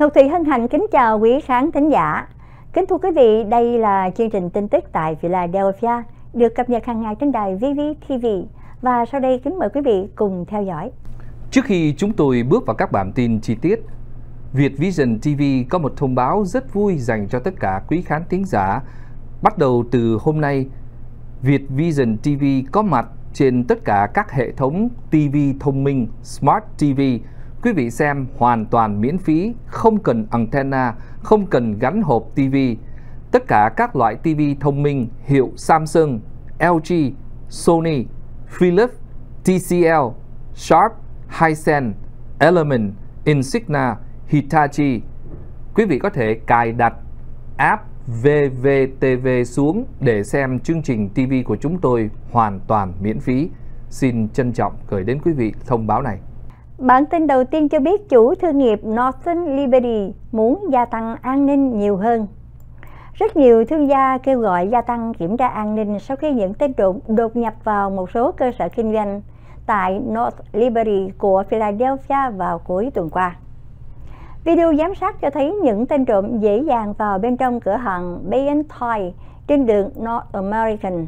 Thu Thủy Hân Hạnh kính chào quý khán thính giả. Kính thưa quý vị, đây là chương trình tin tức tại Philadelphia được cập nhật hàng ngày trên đài VV TV. Và sau đây kính mời quý vị cùng theo dõi. Trước khi chúng tôi bước vào các bản tin chi tiết, Viet Vision TV có một thông báo rất vui dành cho tất cả quý khán thính giả. Bắt đầu từ hôm nay, Viet Vision TV có mặt trên tất cả các hệ thống TV thông minh Smart TV. Quý vị xem hoàn toàn miễn phí, không cần antenna, không cần gắn hộp TV. Tất cả các loại TV thông minh hiệu Samsung, LG, Sony, Philips, TCL, Sharp, Hisense, Element, Insignia, Hitachi. Quý vị có thể cài đặt app VVTV xuống để xem chương trình TV của chúng tôi hoàn toàn miễn phí. Xin trân trọng gửi đến quý vị thông báo này. Bản tin đầu tiên cho biết chủ thương nghiệp Northern Liberty muốn gia tăng an ninh nhiều hơn. Rất nhiều thương gia kêu gọi gia tăng kiểm tra an ninh sau khi những tên trộm đột nhập vào một số cơ sở kinh doanh tại North Liberty của Philadelphia vào cuối tuần qua. Video giám sát cho thấy những tên trộm dễ dàng vào bên trong cửa hàng Bayon Toy trên đường North American.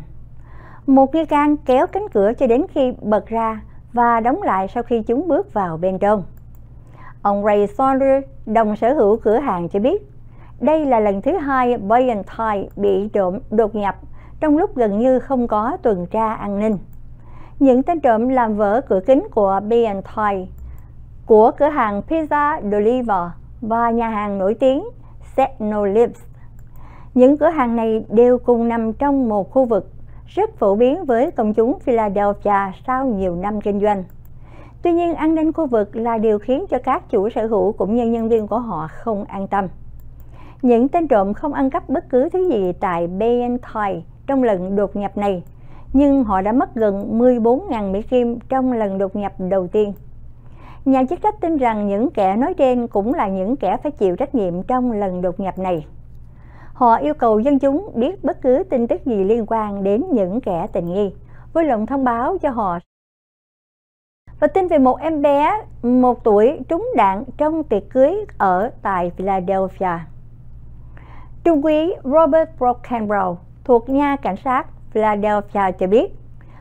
Một nghi can kéo cánh cửa cho đến khi bật ra và đóng lại sau khi chúng bước vào bên trong. Ông Ray Saunders, đồng sở hữu cửa hàng cho biết, đây là lần thứ hai Bayon Toy bị trộm đột nhập trong lúc gần như không có tuần tra an ninh. Những tên trộm làm vỡ cửa kính của Bayon Toy, của cửa hàng Pizza Deliver và nhà hàng nổi tiếng Set No Lips. Những cửa hàng này đều cùng nằm trong một khu vực rất phổ biến với công chúng Philadelphia sau nhiều năm kinh doanh. Tuy nhiên, an ninh khu vực là điều khiến cho các chủ sở hữu cũng như nhân viên của họ không an tâm. Những tên trộm không ăn cắp bất cứ thứ gì tại Bayon Toy trong lần đột nhập này, nhưng họ đã mất gần 14.000 Mỹ Kim trong lần đột nhập đầu tiên. Nhà chức trách tin rằng những kẻ nói trên cũng là những kẻ phải chịu trách nhiệm trong lần đột nhập này. Họ yêu cầu dân chúng biết bất cứ tin tức gì liên quan đến những kẻ tình nghi, vui lòng thông báo cho họ. Và tin về một em bé 1 tuổi trúng đạn trong tiệc cưới ở tại Philadelphia. Trung úy Robert Brockenbrough thuộc nha cảnh sát Philadelphia cho biết,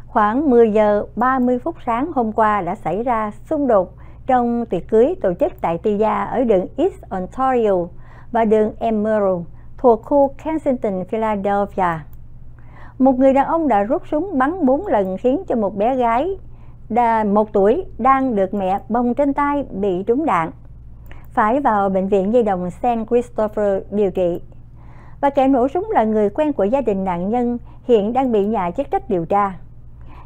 khoảng 10 giờ 30 phút sáng hôm qua đã xảy ra xung đột trong tiệc cưới tổ chức tại tư gia ở đường East Ontario và đường Emerald thuộc khu Kensington, Philadelphia. Một người đàn ông đã rút súng bắn 4 lần khiến cho một bé gái 1 tuổi đang được mẹ bồng trên tay bị trúng đạn, phải vào bệnh viện nhi đồng St. Christopher điều trị. Và kẻ nổ súng là người quen của gia đình nạn nhân, hiện đang bị nhà chức trách điều tra.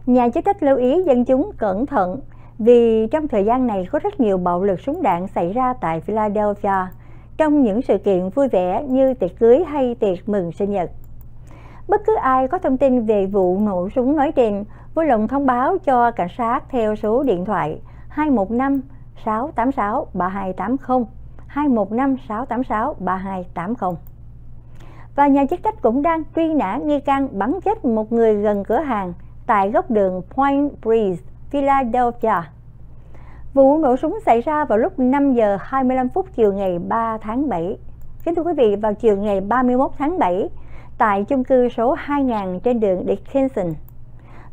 Nhà chức trách lưu ý dân chúng cẩn thận vì trong thời gian này có rất nhiều bạo lực súng đạn xảy ra tại Philadelphia trong những sự kiện vui vẻ như tiệc cưới hay tiệc mừng sinh nhật. Bất cứ ai có thông tin về vụ nổ súng nói trên, vui lòng thông báo cho cảnh sát theo số điện thoại 215 686 3280, 215 686 3280. Và nhà chức trách cũng đang truy nã nghi can bắn chết một người gần cửa hàng tại góc đường Point Breeze, Philadelphia. Vụ nổ súng xảy ra vào lúc 5 giờ 25 phút chiều ngày 3 tháng 7. Kính thưa quý vị, vào chiều ngày 31 tháng 7 tại chung cư số 2000 trên đường Dickinson.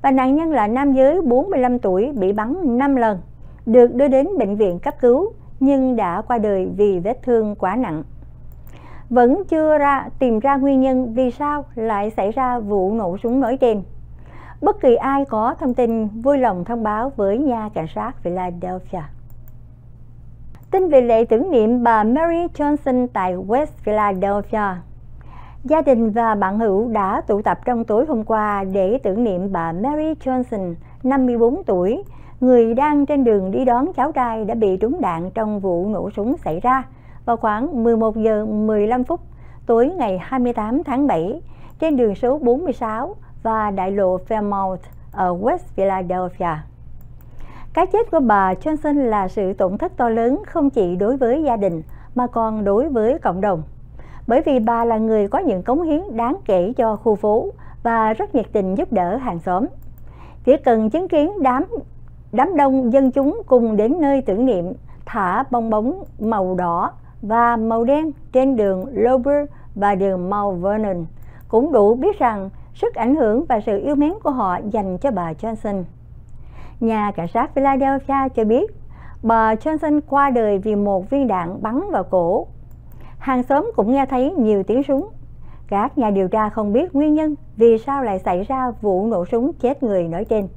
Và nạn nhân là nam giới 45 tuổi bị bắn 5 lần, được đưa đến bệnh viện cấp cứu nhưng đã qua đời vì vết thương quá nặng. Vẫn chưa tìm ra nguyên nhân vì sao lại xảy ra vụ nổ súng nói trên. Bất kỳ ai có thông tin vui lòng thông báo với nha cảnh sát Philadelphia. Tin về lễ tưởng niệm bà Mary Johnson tại West Philadelphia. Gia đình và bạn hữu đã tụ tập trong tối hôm qua để tưởng niệm bà Mary Johnson, 54 tuổi, người đang trên đường đi đón cháu trai đã bị trúng đạn trong vụ nổ súng xảy ra vào khoảng 11 giờ 15 phút tối ngày 28 tháng 7 trên đường số 46 và đại lộ Fairmount ở West Philadelphia. Cái chết của bà Johnson là sự tổn thất to lớn không chỉ đối với gia đình mà còn đối với cộng đồng, bởi vì bà là người có những cống hiến đáng kể cho khu phố và rất nhiệt tình giúp đỡ hàng xóm. Chỉ cần chứng kiến đám đông dân chúng cùng đến nơi tưởng niệm thả bong bóng màu đỏ và màu đen trên đường Lober và đường Mount Vernon cũng đủ biết rằng sức ảnh hưởng và sự yêu mến của họ dành cho bà Johnson. Nhà cảnh sát Philadelphia cho biết bà Johnson qua đời vì một viên đạn bắn vào cổ. Hàng xóm cũng nghe thấy nhiều tiếng súng. Các nhà điều tra không biết nguyên nhân vì sao lại xảy ra vụ nổ súng chết người nói trên.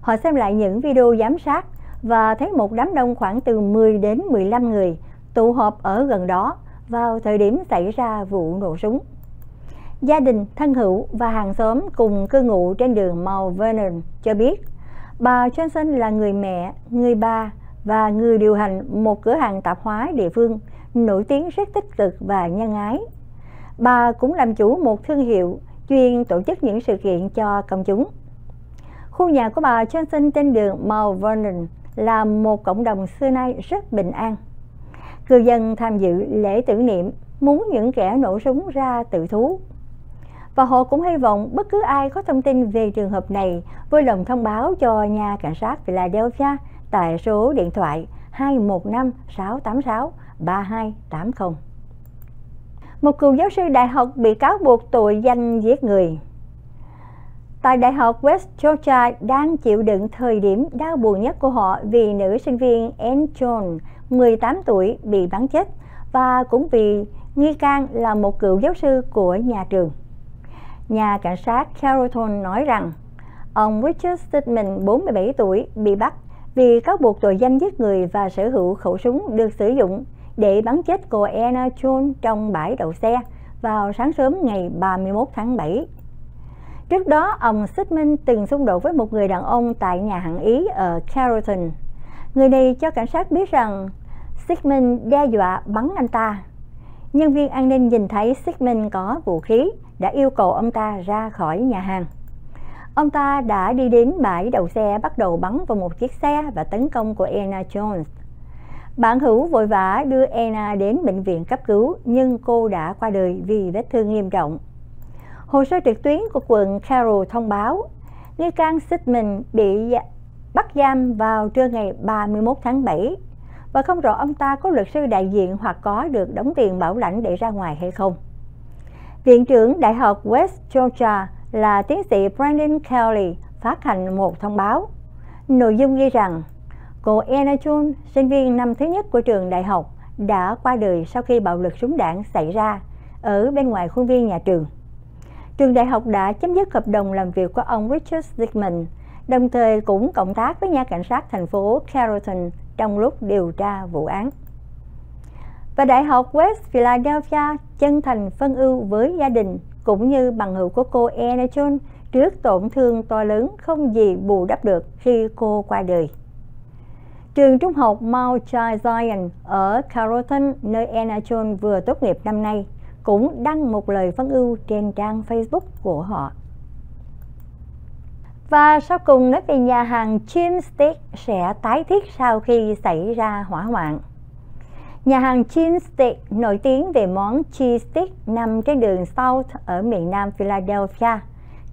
Họ xem lại những video giám sát và thấy một đám đông khoảng từ 10 đến 15 người tụ họp ở gần đó vào thời điểm xảy ra vụ nổ súng. Gia đình, thân hữu và hàng xóm cùng cư ngụ trên đường Mount Vernon cho biết bà Johnson là người mẹ, người bà và người điều hành một cửa hàng tạp hóa địa phương nổi tiếng rất tích cực và nhân ái. Bà cũng làm chủ một thương hiệu chuyên tổ chức những sự kiện cho công chúng. Khu nhà của bà Johnson trên đường Mount Vernon là một cộng đồng xưa nay rất bình an. Cư dân tham dự lễ tưởng niệm muốn những kẻ nổ súng ra tự thú. Và họ cũng hy vọng bất cứ ai có thông tin về trường hợp này vui lòng thông báo cho nhà cảnh sát Philadelphia tại số điện thoại 215 686 3280. Một cựu giáo sư đại học bị cáo buộc tội danh giết người. Tại Đại học West Georgia đang chịu đựng thời điểm đau buồn nhất của họ vì nữ sinh viên Ann John, 18 tuổi, bị bắn chết và cũng vì nghi can là một cựu giáo sư của nhà trường. Nhà cảnh sát Carleton nói rằng ông Richard Sigman, 47 tuổi, bị bắt vì cáo buộc tội danh giết người và sở hữu khẩu súng được sử dụng để bắn chết cô Anna Jones trong bãi đậu xe vào sáng sớm ngày 31 tháng 7. Trước đó, ông Sigman từng xung đột với một người đàn ông tại nhà hàng Ý ở Carrollton. Người này cho cảnh sát biết rằng Sigman đe dọa bắn anh ta. Nhân viên an ninh nhìn thấy Sigman có vũ khí đã yêu cầu ông ta ra khỏi nhà hàng. Ông ta đã đi đến bãi đậu xe bắt đầu bắn vào một chiếc xe và tấn công của Anna Jones. Bạn hữu vội vã đưa Anna đến bệnh viện cấp cứu nhưng cô đã qua đời vì vết thương nghiêm trọng. Hồ sơ trực tuyến của quận Carroll thông báo nghi can Sigman bị bắt giam vào trưa ngày 31 tháng 7 và không rõ ông ta có luật sư đại diện hoặc có được đóng tiền bảo lãnh để ra ngoài hay không. Viện trưởng Đại học West Georgia là tiến sĩ Brandon Kelly phát hành một thông báo. Nội dung ghi rằng cô Anna Jones, sinh viên năm thứ nhất của trường đại học, đã qua đời sau khi bạo lực súng đạn xảy ra ở bên ngoài khuôn viên nhà trường. Trường đại học đã chấm dứt hợp đồng làm việc của ông Richard Dickman, đồng thời cũng cộng tác với nhà cảnh sát thành phố Carrollton trong lúc điều tra vụ án. Và Đại học West Philadelphia chân thành phân ưu với gia đình cũng như bằng hữu của cô Anna Jones trước tổn thương to lớn không gì bù đắp được khi cô qua đời. Trường trung học Mount Zion ở Carrollton, nơi Anna Jones vừa tốt nghiệp năm nay, cũng đăng một lời phân ưu trên trang Facebook của họ. Và sau cùng nói về nhà hàng Jim's Steak sẽ tái thiết sau khi xảy ra hỏa hoạn. Nhà hàng Chin Steak nổi tiếng về món Cheesesteak nằm trên đường South ở miền nam Philadelphia.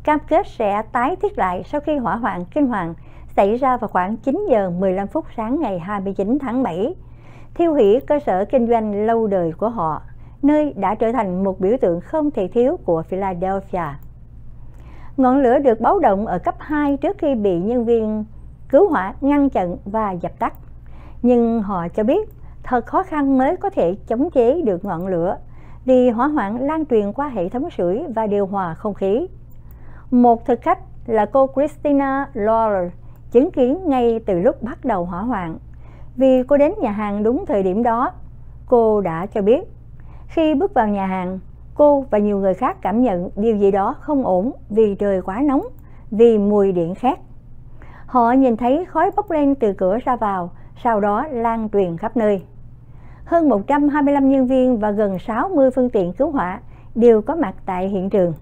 Cam kết sẽ tái thiết lại sau khi hỏa hoạn kinh hoàng xảy ra vào khoảng 9 giờ 15 phút sáng ngày 29 tháng 7, thiêu hủy cơ sở kinh doanh lâu đời của họ, nơi đã trở thành một biểu tượng không thể thiếu của Philadelphia. Ngọn lửa được báo động ở cấp 2 trước khi bị nhân viên cứu hỏa ngăn chặn và dập tắt. Nhưng họ cho biết thật khó khăn mới có thể chống chế được ngọn lửa vì hỏa hoạn lan truyền qua hệ thống sưởi và điều hòa không khí. Một thực khách là cô Christina Lawler chứng kiến ngay từ lúc bắt đầu hỏa hoạn. Vì cô đến nhà hàng đúng thời điểm đó, cô đã cho biết khi bước vào nhà hàng, cô và nhiều người khác cảm nhận điều gì đó không ổn vì trời quá nóng, vì mùi điện khét. Họ nhìn thấy khói bốc lên từ cửa ra vào, sau đó lan truyền khắp nơi. Hơn 125 nhân viên và gần 60 phương tiện cứu hỏa đều có mặt tại hiện trường.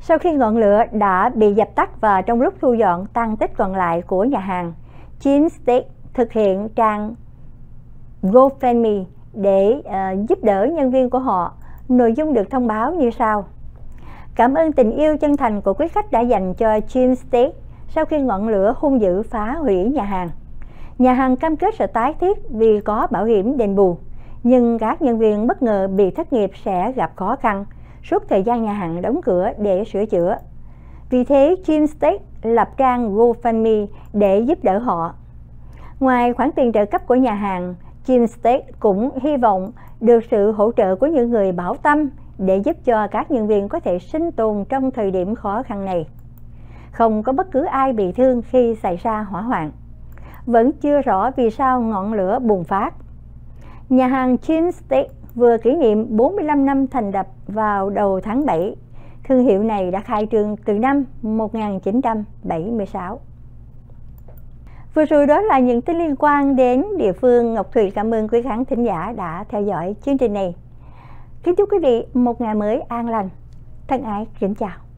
Sau khi ngọn lửa đã bị dập tắt và trong lúc thu dọn tang tích còn lại của nhà hàng, James Steak thực hiện trang GoFundMe để giúp đỡ nhân viên của họ. Nội dung được thông báo như sau. Cảm ơn tình yêu chân thành của quý khách đã dành cho James Steak sau khi ngọn lửa hung dữ phá hủy nhà hàng. Nhà hàng cam kết sẽ tái thiết vì có bảo hiểm đền bù, nhưng các nhân viên bất ngờ bị thất nghiệp sẽ gặp khó khăn suốt thời gian nhà hàng đóng cửa để sửa chữa. Vì thế, Jim's Steak lập trang GoFundMe để giúp đỡ họ. Ngoài khoản tiền trợ cấp của nhà hàng, Jim's Steak cũng hy vọng được sự hỗ trợ của những người hảo tâm để giúp cho các nhân viên có thể sinh tồn trong thời điểm khó khăn này. Không có bất cứ ai bị thương khi xảy ra hỏa hoạn. Vẫn chưa rõ vì sao ngọn lửa bùng phát. Nhà hàng Chin Steak vừa kỷ niệm 45 năm thành lập vào đầu tháng 7. Thương hiệu này đã khai trương từ năm 1976. Vừa rồi đó là những tin liên quan đến địa phương. Ngọc Thùy cảm ơn quý khán thính giả đã theo dõi chương trình này. Kính chúc quý vị một ngày mới an lành. Thân ái, kính chào.